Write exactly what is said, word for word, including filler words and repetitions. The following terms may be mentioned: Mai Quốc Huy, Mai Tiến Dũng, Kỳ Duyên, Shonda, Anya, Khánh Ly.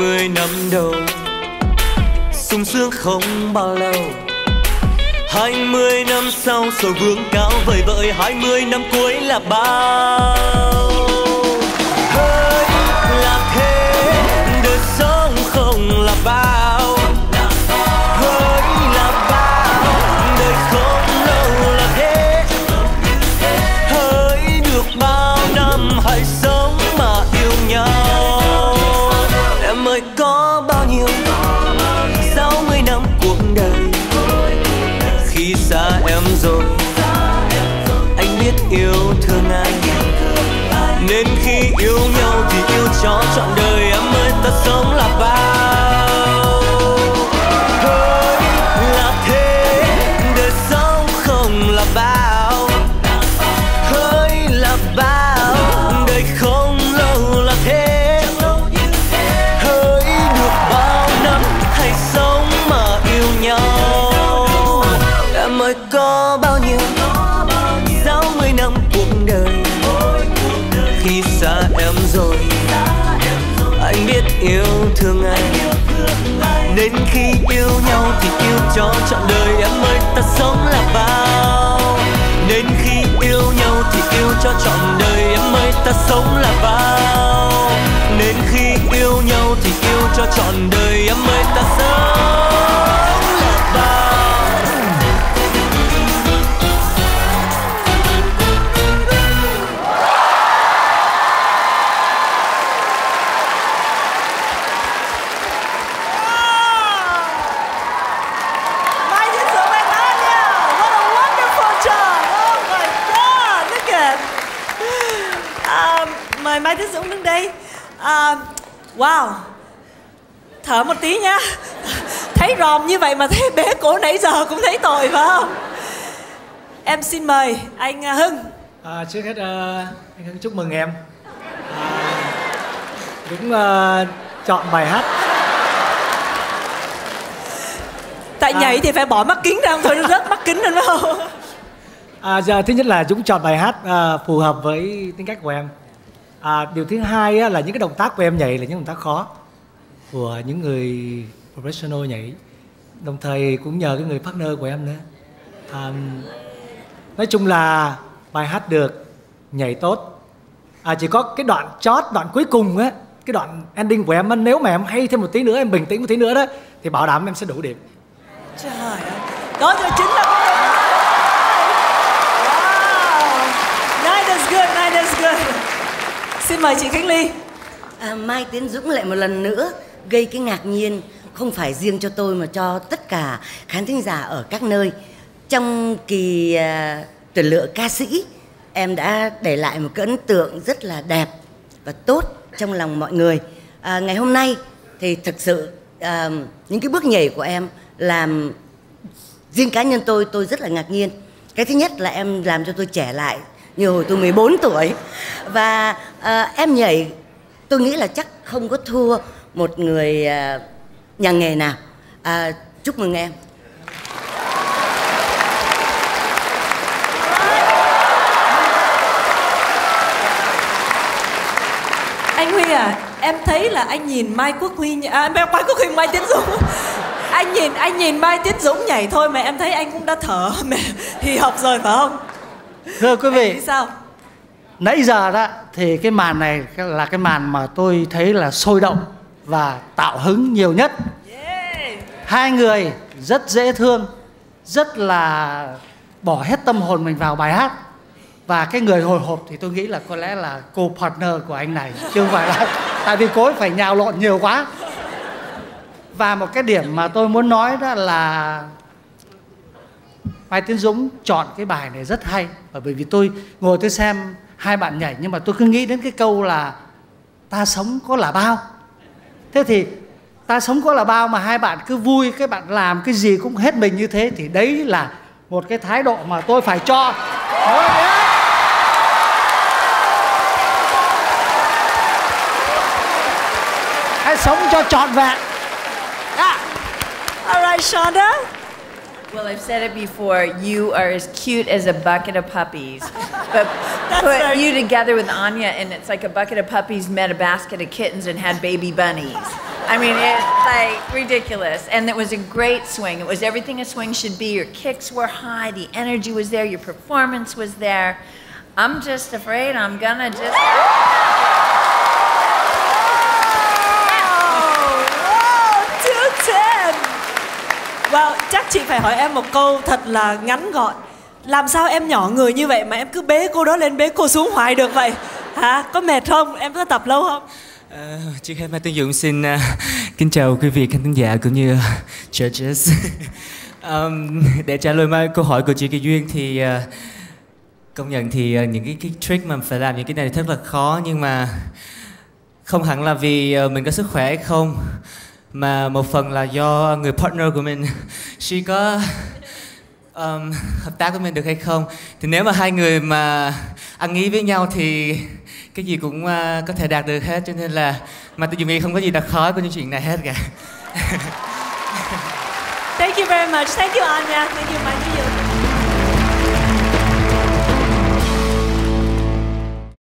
mươi năm đầu sung sướng không bao lâu. Hai mươi năm sau rồi vướng cáo, vời vợi hai mươi năm cuối là bao. Hơi là thế, đời sống không là bao. Hơi là bao, đời không lâu là thế. Hơi được bao năm hãy sống mà yêu nhau. Em ơi có bao nhiêu sáu mươi năm cuộc đời. Khi xa em rồi, anh biết yêu thương ai. Nên khi yêu nhau thì yêu cho trọn đời. Em ơi ta sống là bao. Thôi là thế, đời sống không là bao. Thôi là bao, đời không lâu là thế. Thôi được bao năm hãy sống mà yêu nhau. Em ơi có bao nhiêu sáu mươi năm cuộc đời. Khi xa em rồi, anh biết yêu thương anh. Đến khi yêu nhau thì yêu cho trọn đời. Em ơi ta sống là bao. Đến khi yêu nhau thì yêu cho trọn đời. Em ơi ta sống là bao. Đến khi yêu nhau thì yêu cho trọn đời. Em ơi ta sống là bao. Mời Mai Tiến Dũng đứng đây. à, Wow. Thở một tí nha. Thấy ròm như vậy mà thấy bế cổ nãy giờ cũng thấy tội phải không? Em xin mời anh Hưng. à, Trước hết à, anh Hưng chúc mừng em. à, Đúng à, chọn bài hát. Tại à. nhảy thì phải bỏ mắt kính ra thôi, nó rớt mắt kính lên phải không? à, giờ, Thứ nhất là Dũng chọn bài hát à, phù hợp với tính cách của em. À, điều thứ hai á, là những cái động tác của em nhảy là những động tác khó của những người professional nhảy. Đồng thời cũng nhờ cái người partner của em nữa. à, Nói chung là bài hát được, nhảy tốt. à, Chỉ có cái đoạn chót, đoạn cuối cùng á, cái đoạn ending của em á, nếu mà em hay thêm một tí nữa, em bình tĩnh một tí nữa đó, thì bảo đảm em sẽ đủ điểm. Trời ơi, đó rồi chính là cái điểm. Wow. Night is good, night is good. Xin mời chị Khánh Ly. à, Mai Tiến Dũng lại một lần nữa gây cái ngạc nhiên không phải riêng cho tôi mà cho tất cả khán thính giả ở các nơi. Trong kỳ uh, tuyển lựa ca sĩ, em đã để lại một cái ấn tượng rất là đẹp và tốt trong lòng mọi người. à, Ngày hôm nay thì thực sự uh, những cái bước nhảy của em làm riêng cá nhân tôi, tôi rất là ngạc nhiên. Cái thứ nhất là em làm cho tôi trẻ lại như hồi tôi mười bốn tuổi. Và à, em nhảy tôi nghĩ là chắc không có thua một người à, nhà nghề nào. à, Chúc mừng em. Anh Huy à, em thấy là anh nhìn Mai Quốc Huy à, Mai Quốc Huy, Mai Tiến Dũng. Anh nhìn anh nhìn Mai Tiến Dũng nhảy thôi mà em thấy anh cũng đã thở thì học rồi phải không? Thưa quý vị, sao? Nãy giờ đó thì cái màn này là cái màn mà tôi thấy là sôi động và tạo hứng nhiều nhất. yeah. Hai người rất dễ thương, rất là bỏ hết tâm hồn mình vào bài hát. Và cái người hồi hộp thì tôi nghĩ là có lẽ là cô partner của anh này, chứ không phải là tại vì cô ấy phải nhào lộn nhiều quá. Và một cái điểm mà tôi muốn nói đó là Mai Tiến Dũng chọn cái bài này rất hay. Và bởi vì tôi ngồi tôi xem hai bạn nhảy, nhưng mà tôi cứ nghĩ đến cái câu là ta sống có là bao. Thế thì ta sống có là bao mà hai bạn cứ vui, các bạn làm cái gì cũng hết mình như thế, thì đấy là một cái thái độ mà tôi phải cho. Hãy sống cho trọn vẹn. yeah. Alright, Shonda. Well, I've said it before, you are as cute as a bucket of puppies. But put so you together with Anya and it's like a bucket of puppies met a basket of kittens and had baby bunnies. I mean, it's like ridiculous. And it was a great swing. It was everything a swing should be. Your kicks were high, the energy was there, your performance was there. I'm just afraid I'm gonna just... Wow, chắc chị phải hỏi em một câu thật là ngắn gọn. Làm sao em nhỏ người như vậy mà em cứ bế cô đó lên bế cô xuống hoài được vậy? Hả? Có mệt không? Em có tập lâu không? À, trước hết Mai Tiến Dũng xin uh, kính chào quý vị khán giả cũng như uh, judges. um, Để trả lời mai câu hỏi của chị Kỳ Duyên thì uh, công nhận thì uh, những cái, cái trick mà phải làm những cái này rất là khó. Nhưng mà không hẳn là vì uh, mình có sức khỏe hay không, mà một phần là do người partner của mình she có um, hợp tác với mình được hay không. Thì nếu mà hai người mà ăn ý với nhau thì cái gì cũng uh, có thể đạt được hết. Cho nên là mà tôi nghĩ không có gì là khó của những chuyện này hết cả. Thank you very much. Thank you Anya. Thank you Mai Tiến Dũng.